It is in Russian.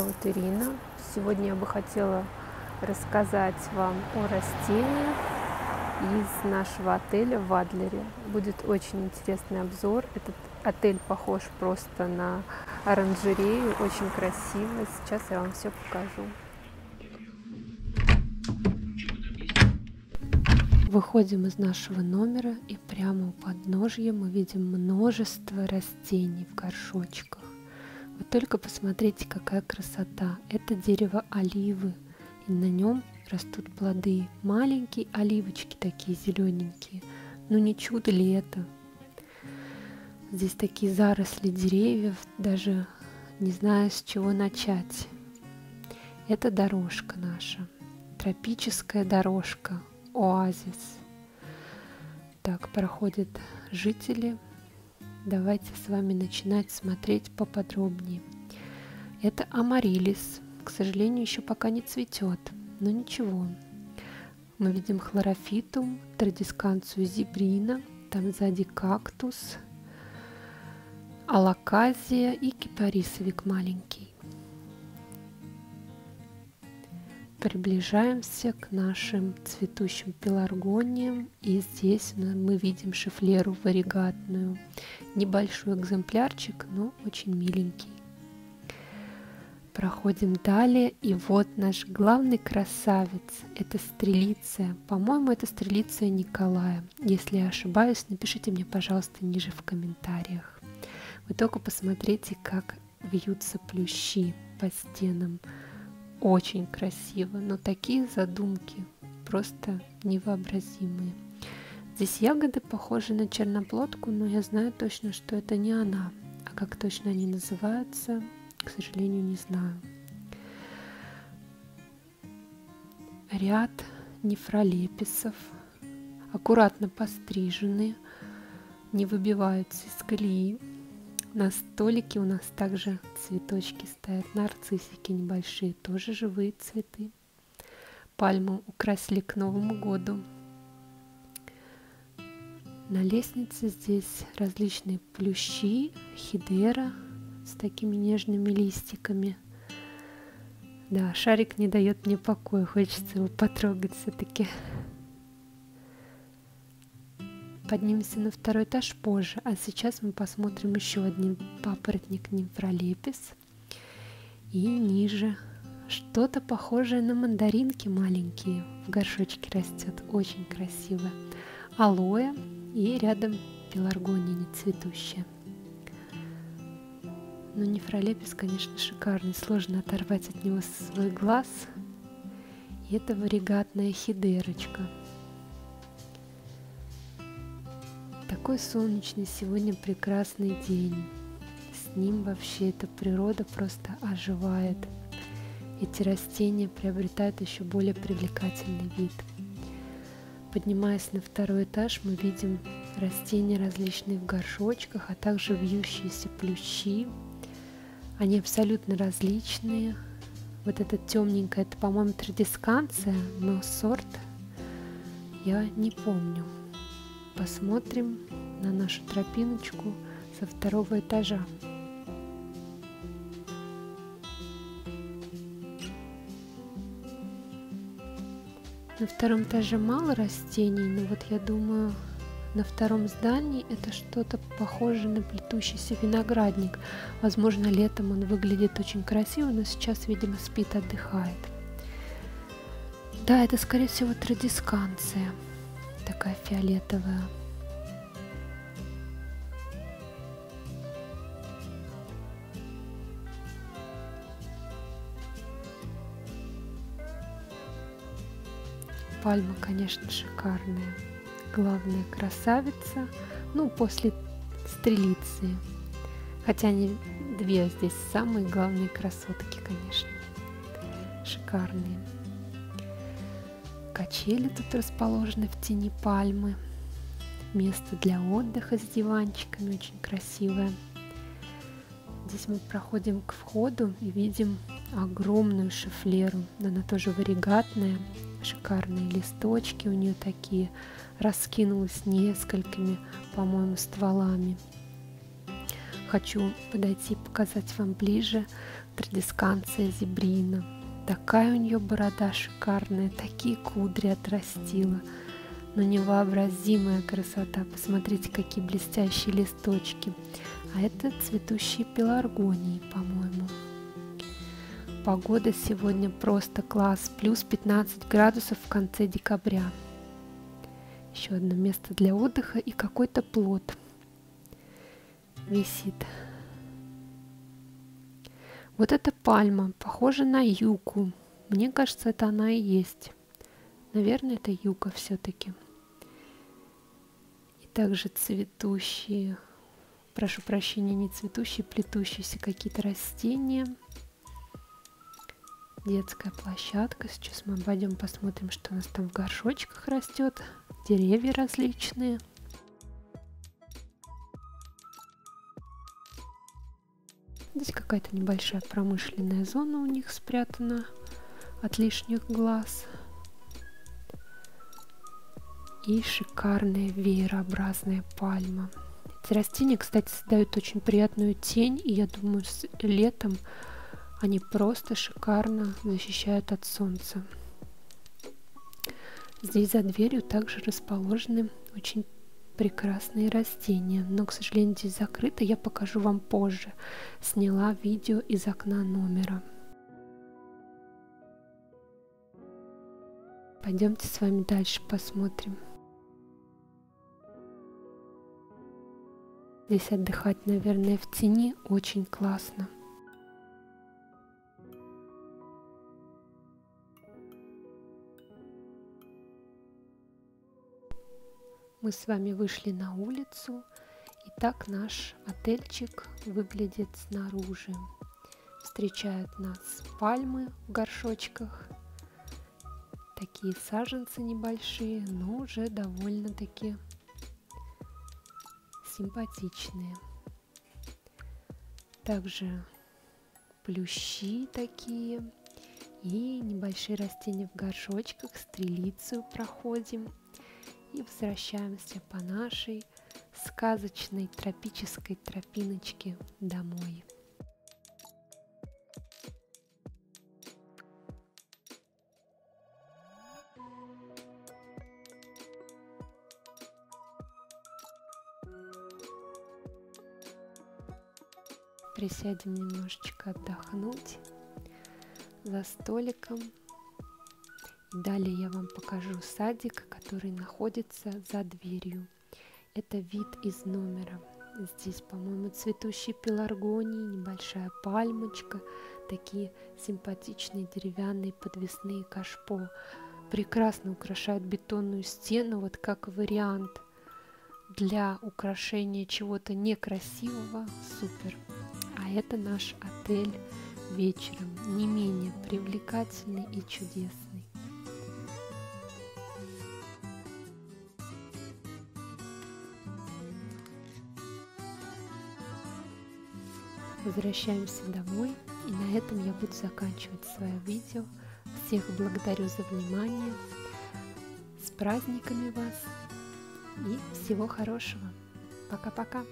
зовут Ирина. Сегодня я бы хотела рассказать вам о растениях из нашего отеля в Адлере. Будет очень интересный обзор. Этот отель похож просто на оранжерею, очень красиво. Сейчас я вам все покажу. Выходим из нашего номера, и прямо у подножья мы видим множество растений в горшочках. Вы только посмотрите, какая красота! Это дерево оливы, и на нем растут плоды. Маленькие оливочки такие зелененькие. Ну не чудо ли это? Здесь такие заросли деревьев, даже не знаю, с чего начать. Это дорожка наша, тропическая дорожка. Оазис. Так проходят жители. Давайте с вами начинать смотреть поподробнее. Это амарилис. К сожалению, еще пока не цветет, но ничего. Мы видим хлорофитум, традисканцию зебрина, там сзади кактус, алоказия и кипарисовик маленький. Приближаемся к нашим цветущим пеларгониям, и здесь мы видим шифлеру варигатную. Небольшой экземплярчик, но очень миленький. Проходим далее, и вот наш главный красавец. Это стрелиция. По-моему, это стрелиция Николая. Если я ошибаюсь, напишите мне, пожалуйста, ниже в комментариях. Вы только посмотрите, как вьются плющи по стенам. Очень красиво, но такие задумки просто невообразимые. Здесь ягоды похожи на черноплодку, но я знаю точно, что это не она. А как точно они называются, к сожалению, не знаю. Ряд нефролеписов. Аккуратно пострижены, не выбиваются из колеи. На столике у нас также цветочки стоят, нарциссики небольшие, тоже живые цветы. Пальму украсили к Новому году. На лестнице здесь различные плющи, хидера с такими нежными листиками. Да, шарик не дает мне покоя, хочется его потрогать все-таки. Поднимемся на второй этаж позже, а сейчас мы посмотрим еще один папоротник нефролепис. И ниже что-то похожее на мандаринки маленькие. В горшочке растет, очень красиво. Алоэ и рядом пеларгония нецветущая. Но нефролепис, конечно, шикарный, сложно оторвать от него свой глаз. И это варигатная хидерочка. Такой солнечный сегодня прекрасный день. С ним вообще эта природа просто оживает. Эти растения приобретают еще более привлекательный вид. Поднимаясь на второй этаж, мы видим растения различные в горшочках, а также вьющиеся плющи. Они абсолютно различные. Вот эта темненькая, это, по-моему, традисканция, но сорт я не помню. Посмотрим на нашу тропиночку со второго этажа. На втором этаже мало растений, но вот я думаю, на втором здании это что-то похоже на плетущийся виноградник. Возможно, летом он выглядит очень красиво, но сейчас, видимо, спит, отдыхает. Да, это, скорее всего, традисканция. Такая фиолетовая. Пальма, конечно, шикарная. Главная красавица. Ну, после стрелиции. Хотя они две здесь самые главные красотки, конечно. Шикарные. Качели тут расположены в тени пальмы. Место для отдыха с диванчиками очень красивое. Здесь мы проходим к входу и видим огромную шифлеру. Она тоже варигатная. Шикарные листочки у нее такие. Раскинулась несколькими, по-моему, стволами. Хочу подойти и показать вам ближе. традисканция зебрина. Такая у нее борода шикарная, такие кудри отрастила. Но невообразимая красота. Посмотрите, какие блестящие листочки. А это цветущие пеларгонии, по-моему. Погода сегодня просто класс. Плюс 15 градусов в конце декабря. Еще одно место для отдыха и какой-то плод висит. Вот эта пальма похожа на юку. Мне кажется, это она и есть. Наверное, это юка все-таки. И также цветущие, прошу прощения, не цветущие, плетущиеся какие-то растения. Детская площадка. Сейчас мы пойдем посмотрим, что у нас там в горшочках растет. Деревья различные. Здесь какая-то небольшая промышленная зона у них спрятана от лишних глаз. И шикарная веерообразная пальма. Эти растения, кстати, создают очень приятную тень, и я думаю, с летом они просто шикарно защищают от солнца. Здесь за дверью также расположены очень прекрасные растения, но, к сожалению, здесь закрыто, я покажу вам позже. Сняла видео из окна номера. Пойдемте с вами дальше посмотрим. Здесь отдыхать, наверное, в тени очень классно. Мы с вами вышли на улицу, и так наш отельчик выглядит снаружи. Встречают нас пальмы в горшочках, такие саженцы небольшие, но уже довольно-таки симпатичные. Также плющи такие и небольшие растения в горшочках, стрелицию проходим. И возвращаемся по нашей сказочной тропической тропиночке домой. Присядем немножечко отдохнуть за столиком. Далее я вам покажу садик, который находится за дверью. Это вид из номера. Здесь, по-моему, цветущие пеларгонии, небольшая пальмочка, такие симпатичные деревянные подвесные кашпо. Прекрасно украшают бетонную стену, вот как вариант для украшения чего-то некрасивого. Супер! А это наш отель вечером, не менее привлекательный и чудесный. Возвращаемся домой, и на этом я буду заканчивать свое видео. Всех благодарю за внимание. С праздниками вас и всего хорошего. Пока-пока.